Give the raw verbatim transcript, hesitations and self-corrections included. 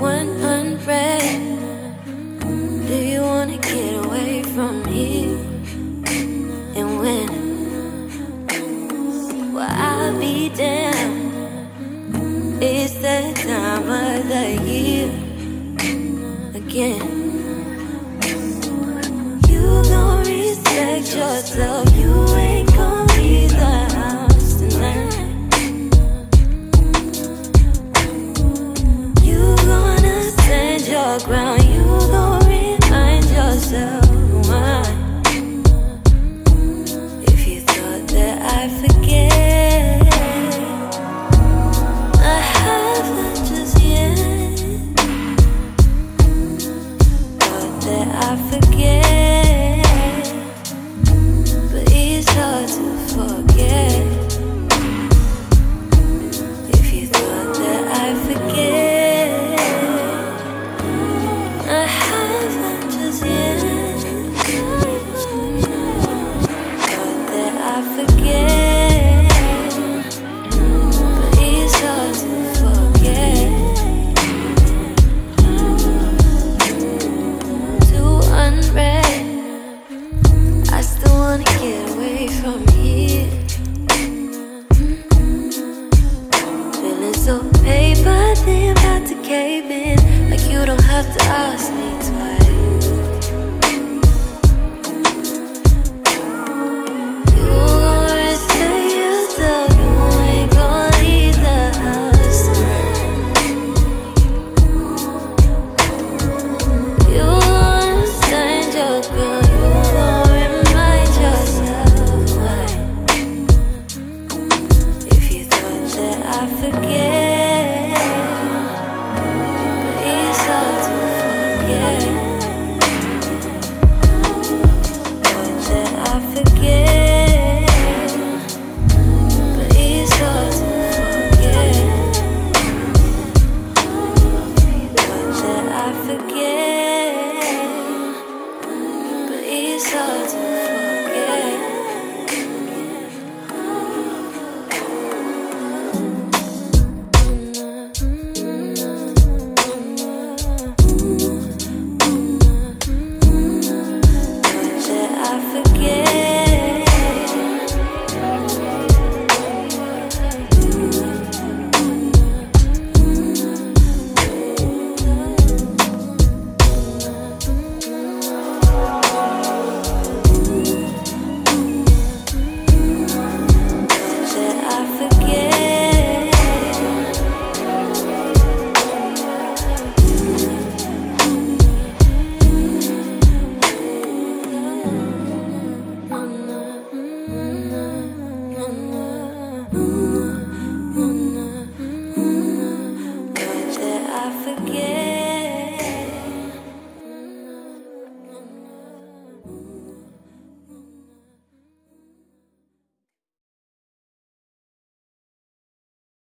one unread. Do you wanna get away from here? And when? Well, I'll be damned. It's the time of the year again. You gon' respect yourself. You ain't gon' leave the house tonight. Ground, you gon' remind yourself why. If you thought that I forget, I haven't just yet. Thought that I forget, but it's hard to forget. If you thought that I forget, I forget.